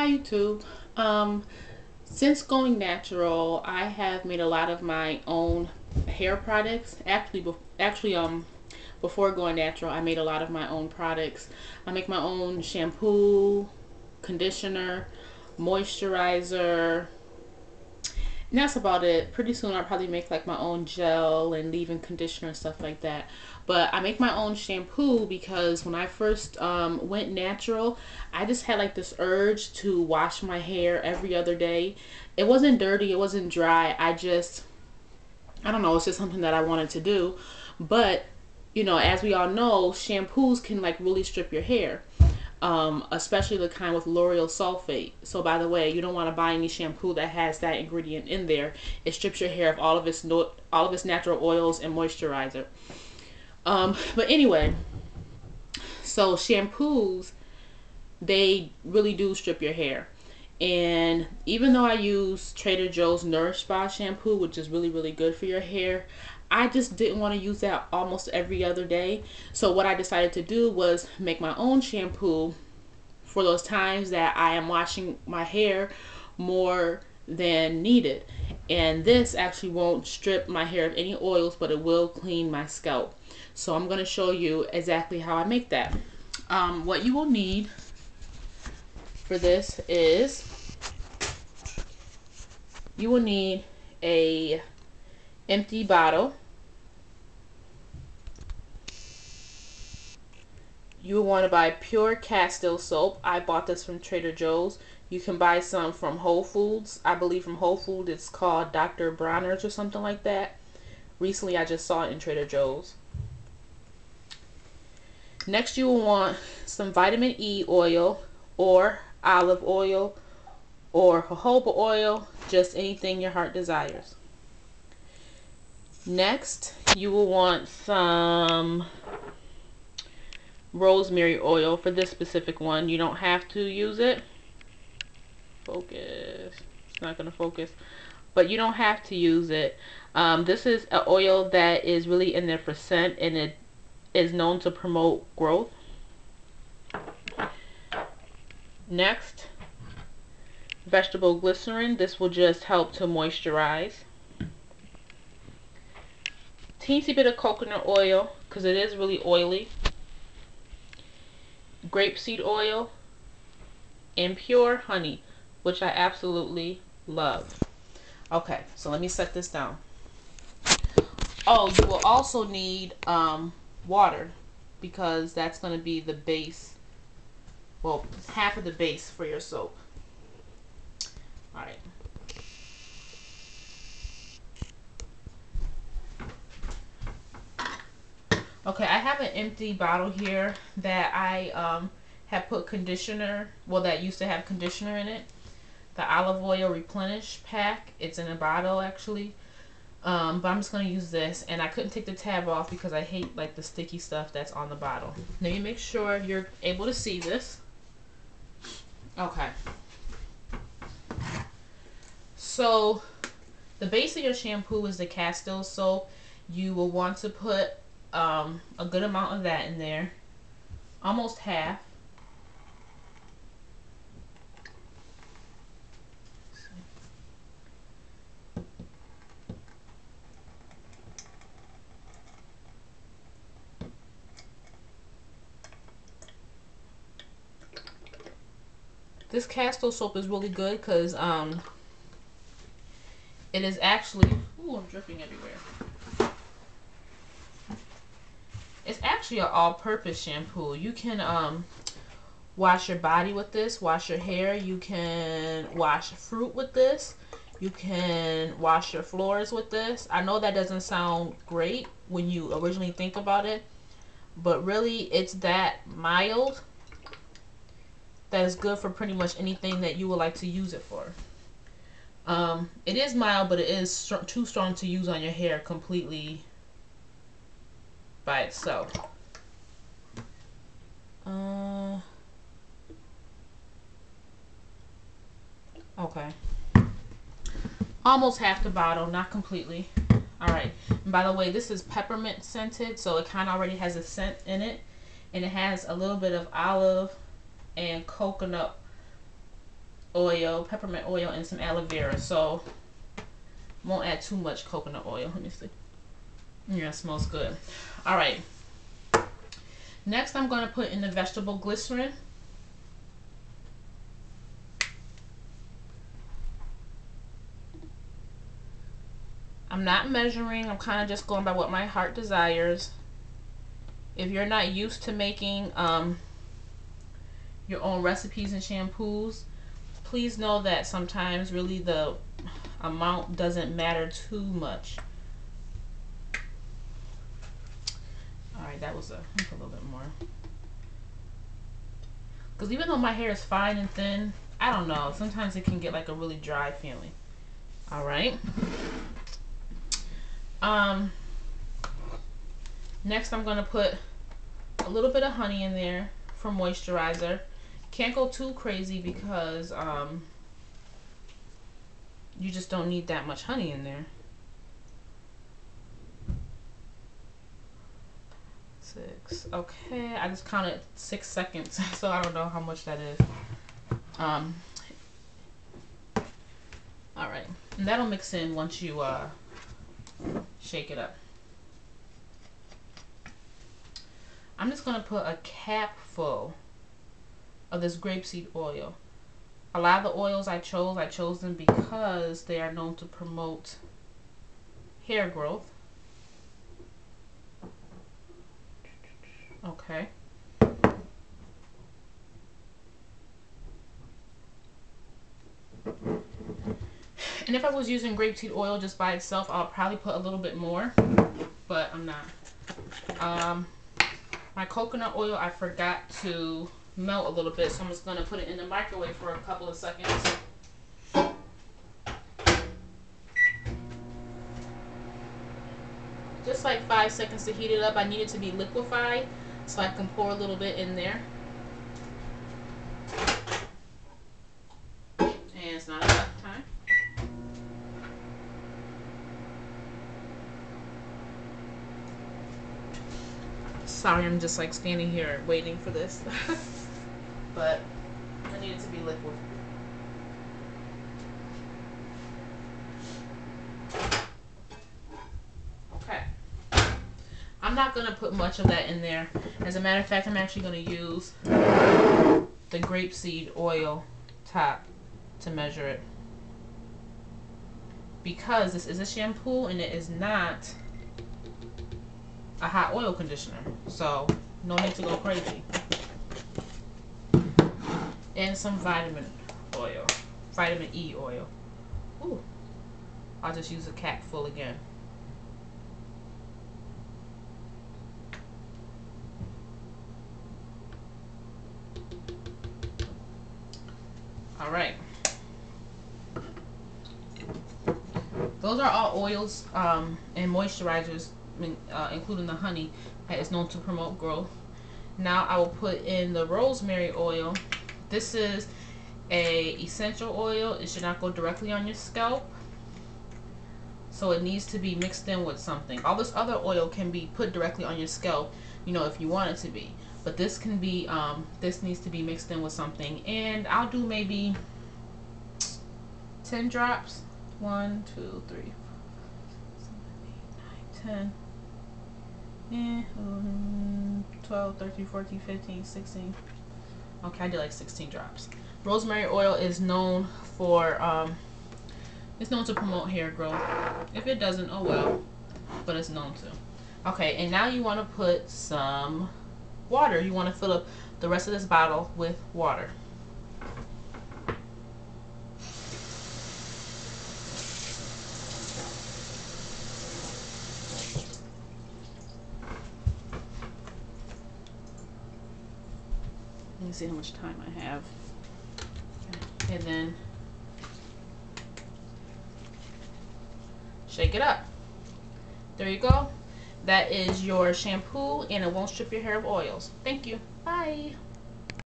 Hi YouTube. Since going natural, I have made a lot of my own hair products. Before going natural, I made a lot of my own products. I make my own shampoo, conditioner, moisturizer, and that's about it. Pretty soon I'll probably make like my own gel and leave-in conditioner and stuff like that. But I make my own shampoo because when I first went natural, I just had like this urge to wash my hair every other day. It wasn't dirty, it wasn't dry. I don't know, it's just something that I wanted to do. But, you know, as we all know, shampoos can like really strip your hair. Especially the kind with L'Oreal sulfate. So by the way, you don't want to buy any shampoo that has that ingredient in there. It strips your hair of all of its natural oils and moisturizer. But anyway, so shampoos, they really do strip your hair. And even though I use Trader Joe's Nourish Spa shampoo, which is really, really good for your hair, I just didn't want to use that almost every other day. So what I decided to do was make my own shampoo for those times that I am washing my hair more than needed. And this actually won't strip my hair of any oils, but it will clean my scalp. So I'm going to show you exactly how I make that. What you will need for this is you will need a empty bottle. You will want to buy pure Castile soap. I bought this from Trader Joe's. You can buy some from Whole Foods. I believe from Whole Foods it's called Dr. Bronner's or something like that. Recently I just saw it in Trader Joe's. Next you will want some vitamin E oil or olive oil or jojoba oil, just anything your heart desires. Next, you will want some rosemary oil. For this specific one, you don't have to use it. Focus. It's not going to focus. But you don't have to use it. This is an oil that is really in their percent, and it is known to promote growth. Next, vegetable glycerin. This will just help to moisturize. Teensy bit of coconut oil, because it is really oily, grapeseed oil, and pure honey, which I absolutely love. Okay, so let me set this down. Oh, you will also need water, because that's going to be the base, well, half of the base for your soap. All right. Okay, I have an empty bottle here that I have put conditioner, well, that used to have conditioner in it. The Olive Oil Replenish Pack. It's in a bottle, actually. But I'm just going to use this. And I couldn't take the tab off because I hate, like, the sticky stuff that's on the bottle. Now you make sure you're able to see this. Okay. So, the base of your shampoo is the Castile soap. You will want to put a good amount of that in there, almost half. This Castile soap is really good because it is actually, ooh, I'm dripping everywhere. It's actually an all-purpose shampoo. You can wash your body with this, wash your hair. You can wash fruit with this. You can wash your floors with this. I know that doesn't sound great when you originally think about it, but really it's that mild that is good for pretty much anything that you would like to use it for. It is mild, but it is too strong to use on your hair completely by itself. Okay. Almost half the bottle, not completely. All right. And by the way, this is peppermint scented, so it kind of already has a scent in it, and it has a little bit of olive and coconut oil, peppermint oil, and some aloe vera. So won't add too much coconut oil. Let me see. Yeah, it smells good. All right. Next, I'm going to put in the vegetable glycerin. I'm not measuring. I'm kind of just going by what my heart desires. If you're not used to making your own recipes and shampoos, please know that sometimes really the amount doesn't matter too much. All right, that was a little bit more. Because even though my hair is fine and thin, I don't know. Sometimes it can get like a really dry feeling. All right. Next I'm going to put a little bit of honey in there for moisturizer. Can't go too crazy because you just don't need that much honey in there. Six. Okay, I just counted 6 seconds, so I don't know how much that is. All right, and that'll mix in once you shake it up. I'm just gonna put a capful of this grapeseed oil. A lot of the oils I chose them because they are known to promote hair growth. Okay. And if I was using grapeseed oil just by itself, I'll probably put a little bit more, but I'm not. My coconut oil, I forgot to melt a little bit, so I'm just going to put it in the microwave for a couple of seconds. Just like 5 seconds to heat it up. I need it to be liquefied, so I can pour a little bit in there. And it's not enough time. Sorry, I'm just like standing here waiting for this. But I need it to be liquid. Okay. I'm not going to put much of that in there. As a matter of fact, I'm actually going to use the grapeseed oil top to measure it. Because this is a shampoo and it is not a hot oil conditioner, so no need to go crazy. And some vitamin oil, vitamin E oil. Ooh, I'll just use a capful again. All right, those are all oils and moisturizers, including the honey, that is known to promote growth. Now I will put in the rosemary oil. This is a essential oil. It should not go directly on your scalp, so it needs to be mixed in with something. All this other oil can be put directly on your scalp, you know, if you want it to be, but this can be this needs to be mixed in with something. And I'll do maybe 10 drops. 1, 2, 3, 4, 5, 6, 7, 8, 9, 10. 12, 13, 14, 15, 16. Okay, I did like 16 drops. Rosemary oil is known for, it's known to promote hair growth. If it doesn't, oh well, but it's known to. Okay, and now you want to put some water. You want to fill up the rest of this bottle with water. Let me see how much time I have. Okay. And then shake it up. There you go. That is your shampoo, and it won't strip your hair of oils. Thank you. Bye.